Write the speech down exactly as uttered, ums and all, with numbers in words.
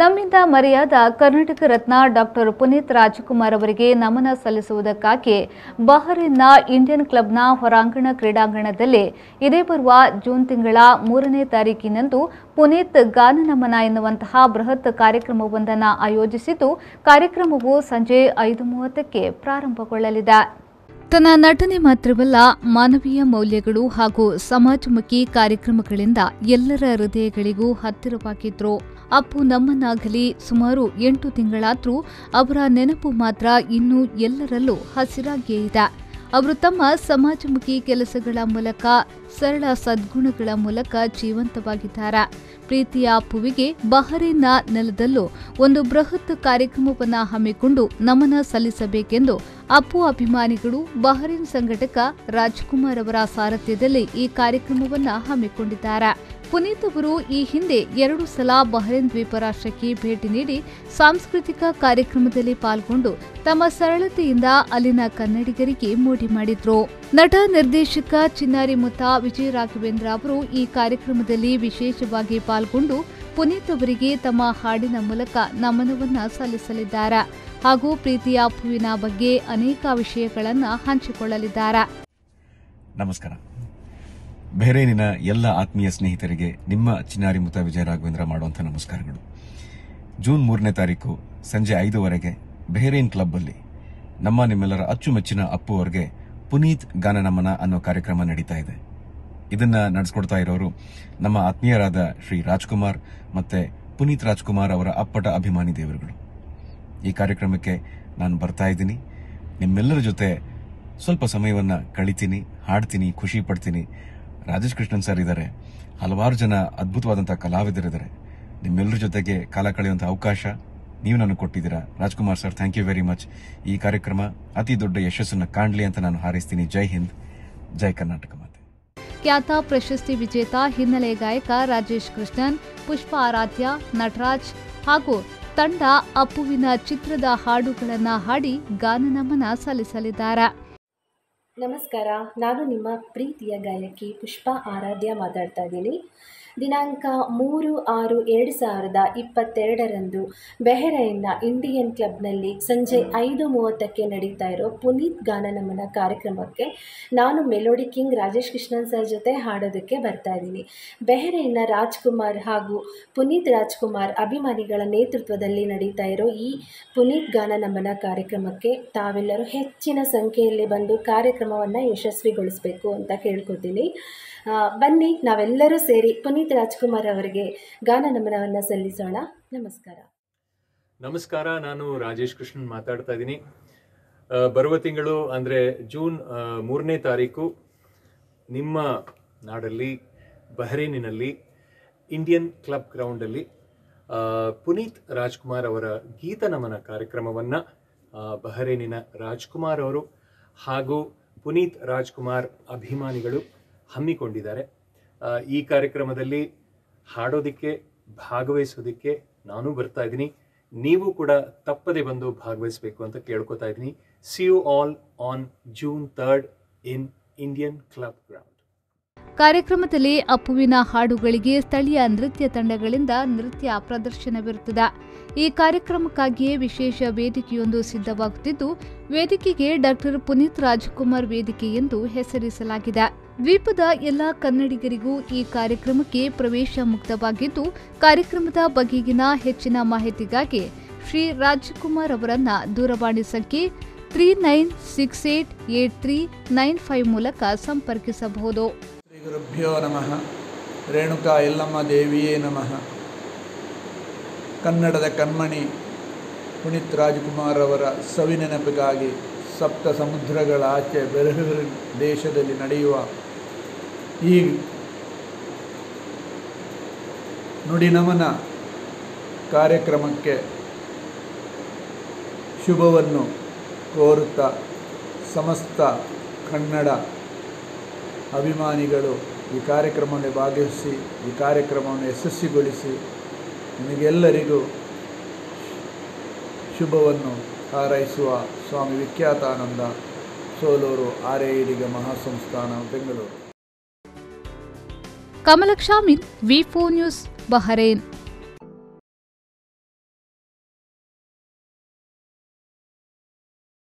ನಮ್ಮಿಂದ ಮರೆಯಾದ ಕರ್ನಾಟಕ ರತ್ನ ಡಾಕ್ಟರ್ ಪುನೀತ್ ರಾಜಕುಮಾರ್ ಅವರಿಗೆ ನಮನ ಸಲ್ಲಿಸುವುದಕ್ಕಾಗಿ ಬಹರೀನ್ನ ಇಂಡಿಯನ್ ಕ್ಲಬ್ನ ಹೊರಾಂಗಣ ಕ್ರೀಡಾಂಗಣದಲ್ಲಿ ಇದೇ ಬರುವ ಜೂನ್ ತಿಂಗಳ ಮೂರನೇ ತಾರೀಕಿನಂದು ಪುನೀತ್ ಗಾನ ನಮನ ಎನ್ನುವಂತಹ ಬೃಹತ್ ಕಾರ್ಯಕ್ರಮವೊಂದನ್ನು ಆಯೋಜಿಸಿದ್ದು, ಕಾರ್ಯಕ್ರಮವು ಸಂಜೆ ಐದು ಮೂವತ್ತಕ್ಕೆ ಪ್ರಾರಂಭಗೊಳ್ಳಲಿದೆ. ತನ್ನ ನಟನೆ ಮಾತ್ರವಲ್ಲ, ಮಾನವೀಯ ಮೌಲ್ಯಗಳು ಹಾಗೂ ಸಮಾಜಮುಖಿ ಕಾರ್ಯಕ್ರಮಗಳಿಂದ ಎಲ್ಲರ ಹೃದಯಗಳಿಗೂ ಹತ್ತಿರವಾಗಿದ್ರು. ಅಪ್ಪು ನಮ್ಮನ್ನಾಗಲಿ ಸುಮಾರು ಎಂಟು ತಿಂಗಳಾದರೂ ಅವರ ನೆನಪು ಮಾತ್ರ ಇನ್ನೂ ಎಲ್ಲರಲ್ಲೂ ಹಸಿರಾಗಿಯೇ ಇದೆ. ಅವರು ತಮ್ಮ ಸಮಾಜಮುಖಿ ಕೆಲಸಗಳ ಮೂಲಕ, ಸರಳ ಸದ್ಗುಣಗಳ ಮೂಲಕ ಜೀವಂತವಾಗಿದ್ದಾರೆ. ಪ್ರೀತಿಯ ಅಪ್ಪುವಿಗೆ ಬಹರೀನ್ನ ನೆಲದಲ್ಲೂ ಒಂದು ಬೃಹತ್ ಕಾರ್ಯಕ್ರಮವನ್ನು ಹಮ್ಮಿಕೊಂಡು ನಮನ ಸಲ್ಲಿಸಬೇಕೆಂದು ಅಪ್ಪು ಅಭಿಮಾನಿಗಳು ಬಹರೀನ್ ಸಂಘಟಕ ರಾಜ್ಕುಮಾರ್ ಅವರ ಸಾರಥ್ಯದಲ್ಲಿ ಈ ಕಾರ್ಯಕ್ರಮವನ್ನು ಹಮ್ಮಿಕೊಂಡಿದ್ದಾರೆ. ಪುನೀತ್ ಅವರು ಈ ಹಿಂದೆ ಎರಡು ಸಲ ಬಹರೇನ್ ದ್ವೀಪ ರಾಷ್ಟ್ರಕ್ಕೆ ಭೇಟಿ ನೀಡಿ ಸಾಂಸ್ಕೃತಿಕ ಕಾರ್ಯಕ್ರಮದಲ್ಲಿ ಪಾಲ್ಗೊಂಡು ತಮ್ಮ ಸರಳತೆಯಿಂದ ಅಲ್ಲಿನ ಕನ್ನಡಿಗರಿಗೆ ಮೋಡಿ ಮಾಡಿದ್ರು. ನಟ ನಿರ್ದೇಶಕ ಚಿನ್ನಾರಿ ಮುತ್ತ ವಿಜಯ ರಾಘವೇಂದ್ರ ಅವರು ಈ ಕಾರ್ಯಕ್ರಮದಲ್ಲಿ ವಿಶೇಷವಾಗಿ ಪಾಲ್ಗೊಂಡು ಪುನೀತ್ ಅವರಿಗೆ ತಮ್ಮ ಹಾಡಿನ ಮೂಲಕ ನಮನವನ್ನು ಸಲ್ಲಿಸಲಿದ್ದಾರೆ ಹಾಗೂ ಪ್ರೀತಿಯ ಅಪ್ಪುವಿನ ಬಗ್ಗೆ ಅನೇಕ ವಿಷಯಗಳನ್ನು ಹಂಚಿಕೊಳ್ಳಲಿದ್ದಾರೆ. ನಮಸ್ಕಾರ. ಬಹರೇನಿನ ಎಲ್ಲ ಆತ್ಮೀಯ ಸ್ನೇಹಿತರಿಗೆ ನಿಮ್ಮ ಚಿನ್ನಾರಿ ಮುತ್ತ ವಿಜಯ ರಾಘವೇಂದ್ರ ಮಾಡುವಂಥ ನಮಸ್ಕಾರಗಳು. ಜೂನ್ ಮೂರನೇ ತಾರೀಕು ಸಂಜೆ ಐದುವರೆಗೆ ಬಹರೇನ್ ಕ್ಲಬ್ಬಲ್ಲಿ ನಮ್ಮ ನಿಮ್ಮೆಲ್ಲರ ಅಚ್ಚುಮೆಚ್ಚಿನ ಅಪ್ಪು ಅವರಿಗೆ ಪುನೀತ್ ಗಾನ ನಮನ ಅನ್ನೋ ಕಾರ್ಯಕ್ರಮ ನಡೀತಾ ಇದೆ. ಇದನ್ನ ನಡೆಸ್ಕೊಡ್ತಾ ಇರೋರು ನಮ್ಮ ಆತ್ಮೀಯರಾದ ಶ್ರೀ ರಾಜ್ಕುಮಾರ್ ಮತ್ತೆ ಪುನೀತ್ ರಾಜ್ಕುಮಾರ್ ಅವರ ಅಪ್ಪಟ ಅಭಿಮಾನಿ ದೇವರುಗಳು. ಈ ಕಾರ್ಯಕ್ರಮಕ್ಕೆ ನಾನು ಬರ್ತಾ ಇದ್ದೀನಿ. ನಿಮ್ಮೆಲ್ಲರ ಜೊತೆ ಸ್ವಲ್ಪ ಸಮಯವನ್ನು ಕಳಿತೀನಿ, ಹಾಡ್ತೀನಿ, ಖುಷಿ ಪಡ್ತೀನಿ. ರಾಜೇಶ್ ಕೃಷ್ಣನ್ ಸರ್ ಇದ್ದಾರೆ, ಹಲವಾರು ಜನ ಅದ್ಭುತವಾದಂಥ ಕಲಾವಿದರಿದ್ದಾರೆ. ನಿಮ್ಮೆಲ್ಲರ ಜೊತೆಗೆ ಕಾಲ ಕಳೆಯುವಂಥ ಅವಕಾಶ ನೀವು ನನಗೆ ಕೊಟ್ಟಿದ್ದೀರಾ. Rajkumar sir, thank you very much. ಈ ಕಾರ್ಯಕ್ರಮ ಅತಿ ದೊಡ್ಡ ಯಶಸ್ಸನ್ನು ಕಾಣಲಿ ಅಂತ ನಾನು ಹಾರೈಸ್ತೀನಿ. ಜೈ ಹಿಂದ್, ಜೈ ಕರ್ನಾಟಕ. ಖ್ಯಾತ ಪ್ರಶಸ್ತಿ ವಿಜೇತ ಹಿನ್ನೆಲೆ ಗಾಯಕ ರಾಜೇಶ್ ಕೃಷ್ಣನ್, ಪುಷ್ಪಾ ಆರಾಧ್ಯ, ನಟರಾಜ್ ಹಾಗೂ ತಂಡ ಅಪ್ಪುವಿನ ಚಿತ್ರದ ಹಾಡುಗಳನ್ನು ಹಾಡಿ ಗಾನ ನಮನ ಸಲ್ಲಿಸಲಿದ್ದಾರೆ. ನಮಸ್ಕಾರ, ನಾನು ನಿಮ್ಮ ಪ್ರೀತಿಯ ಗಾಯಕಿ ಪುಷ್ಪಾ ಆರಾಧ್ಯ ಮಾತಾಡ್ತಾ ಇದ್ದೀನಿ. ದಿನಾಂಕ ಮೂರು ಆರು ಎರಡು ಸಾವಿರದ ಇಪ್ಪತ್ತೆರಡರಂದು ಬಹರೈನ್ನ ಇಂಡಿಯನ್ ಕ್ಲಬ್ನಲ್ಲಿ ಸಂಜೆ ಐದು ಮೂವತ್ತಕ್ಕೆ ನಡೀತಾ ಇರೋ ಪುನೀತ್ ಗಾನ ನಮನ ಕಾರ್ಯಕ್ರಮಕ್ಕೆ ನಾನು melody king Rajesh Krishnan sir ಜೊತೆ ಹಾಡೋದಕ್ಕೆ ಬರ್ತಾ ಇದ್ದೀನಿ. ಬಹರೈನ್ನ ರಾಜ್ಕುಮಾರ್ ಹಾಗೂ ಪುನೀತ್ ರಾಜ್ಕುಮಾರ್ ಅಭಿಮಾನಿಗಳ ನೇತೃತ್ವದಲ್ಲಿ ನಡೀತಾ ಇರೋ ಈ ಪುನೀತ್ ಗಾನ ನಮನ ಕಾರ್ಯಕ್ರಮಕ್ಕೆ ತಾವೆಲ್ಲರೂ ಹೆಚ್ಚಿನ ಸಂಖ್ಯೆಯಲ್ಲಿ ಬಂದು ಕಾರ್ಯಕ್ರಮವನ್ನು ಯಶಸ್ವಿಗೊಳಿಸಬೇಕು ಅಂತ ಕೇಳ್ಕೊತೀನಿ. ಬನ್ನಿ, ನಾವೆಲ್ಲರೂ ಸೇರಿ ಪುನೀತ್ ರಾಜ್ಕುಮಾರ್ ಅವರಿಗೆ ಗಾನ ನಮನವನ್ನು ಸಲ್ಲಿಸೋಣ. ನಮಸ್ಕಾರ. ನಮಸ್ಕಾರ, ನಾನು ರಾಜೇಶ್ ಕೃಷ್ಣನ್ ಮಾತಾಡ್ತಾ ಇದ್ದೀನಿ. ಬರುವ ತಿಂಗಳು ಅಂದರೆ ಜೂನ್ ಮೂರನೇ ತಾರೀಕು ನಿಮ್ಮ ನಾಡಲ್ಲಿ ಬಹರೇನಿನಲ್ಲಿ ಇಂಡಿಯನ್ ಕ್ಲಬ್ ಗ್ರೌಂಡಲ್ಲಿ ಪುನೀತ್ ರಾಜ್ಕುಮಾರ್ ಅವರ ಗೀತ ನಮನ ಕಾರ್ಯಕ್ರಮವನ್ನು ಬಹರೇನಿನ ರಾಜ್ಕುಮಾರ್ ಅವರು ಹಾಗೂ ಪುನೀತ್ ರಾಜ್ಕುಮಾರ್ ಅಭಿಮಾನಿಗಳು ಹಮ್ಮಿಕೊಂಡಿದ್ದಾರೆ. ಈ ಕಾರ್ಯಕ್ರಮದಲ್ಲಿ ಹಾಡೋದಕ್ಕೆ, ಭಾಗವಹಿಸೋದಕ್ಕೆ ನಾನು ಬರ್ತಾ ಇದ್ದೀನಿ. ನೀವು ಕೂಡ ತಪ್ಪದೆ ಬಂದು ಭಾಗವಹಿಸಬೇಕು ಅಂತ ಕೇಳ್ಕೊತಾ ಇದ್ದೀನಿ. See you all on June third in Indian club ground. ಕಾರ್ಯಕ್ರಮದಲ್ಲಿ ಅಪ್ಪುವಿನ ಹಾಡುಗಳಿಗೆ ಸ್ಥಳೀಯ ನೃತ್ಯ ತಂಡಗಳಿಂದ ನೃತ್ಯ ಪ್ರದರ್ಶನವಿರುತ್ತದೆ. ಈ ಕಾರ್ಯಕ್ರಮಕ್ಕಾಗಿಯೇ ವಿಶೇಷ ವೇದಿಕೆಯೊಂದು ಸಿದ್ಧವಾಗುತ್ತಿದ್ದು, ವೇದಿಕೆಗೆ ಡಾಕ್ಟರ್ ಪುನೀತ್ ರಾಜ್ಕುಮಾರ್ ವೇದಿಕೆ ಎಂದು ಹೆಸರಿಸಲಾಗಿದೆ. ದ್ವೀಪದ ಎಲ್ಲ ಕನ್ನಡಿಗರಿಗೂ ಈ ಕಾರ್ಯಕ್ರಮಕ್ಕೆ ಪ್ರವೇಶ ಮುಕ್ತವಾಗಿದ್ದು, ಕಾರ್ಯಕ್ರಮದ ಬಗೆಗಿನ ಹೆಚ್ಚಿನ ಮಾಹಿತಿಗಾಗಿ ಶ್ರೀ ರಾಜ್ಕುಮಾರ್ ಅವರನ್ನು ದೂರವಾಣಿ ಸಂಖ್ಯೆ three nine six eight eight three nine five ಮೂಲಕ ಸಂಪರ್ಕಿಸಬಹುದು. ಶ್ರೀ ಗುರುಭ್ಯೋ ನಮಃ. ರೇಣುಕಾ ಎಲ್ಲಮ್ಮ ದೇವಿಯೇ ನಮಃ. ಕನ್ನಡದ ಕಣ್ಮಣಿ ಪುನೀತ್ ರಾಜ್ಕುಮಾರ್ ಅವರ ಸವಿನೆನಪಿಗಾಗಿ ಸಪ್ತ ಸಮುದ್ರಗಳ ಆಚೆ ಬೇರೆ ಬೇರೆ ದೇಶದಲ್ಲಿ ನಡೆಯುವ ಈ ನುಡಿನಮನ ಕಾರ್ಯಕ್ರಮಕ್ಕೆ ಶುಭವನ್ನು ಕೋರುತ್ತಾ ಸಮಸ್ತ ಕನ್ನಡ ಅಭಿಮಾನಿಗಳು ಈ ಕಾರ್ಯಕ್ರಮದಲ್ಲಿ ಭಾಗವಹಿಸಿ, ಈ ಕಾರ್ಯಕ್ರಮವನ್ನು ಯಶಸ್ವಿಗೊಳಿಸಿ, ನಿಮಗೆಲ್ಲರಿಗೂ ಶುಭವನ್ನು ಹಾರೈಸುವ ಸ್ವಾಮಿ ವಿಖ್ಯಾತಾನಂದ, ಸೋಲೂರು ಆರ್ಐಡ್ ಮಹಾಸಂಸ್ಥಾನ, ಬೆಂಗಳೂರು. ಕಮಲಕ್ಷಾಮಿನ್, ವಿ ಫೋರ್ ನ್ಯೂಸ್, ಬಹರೇನ್.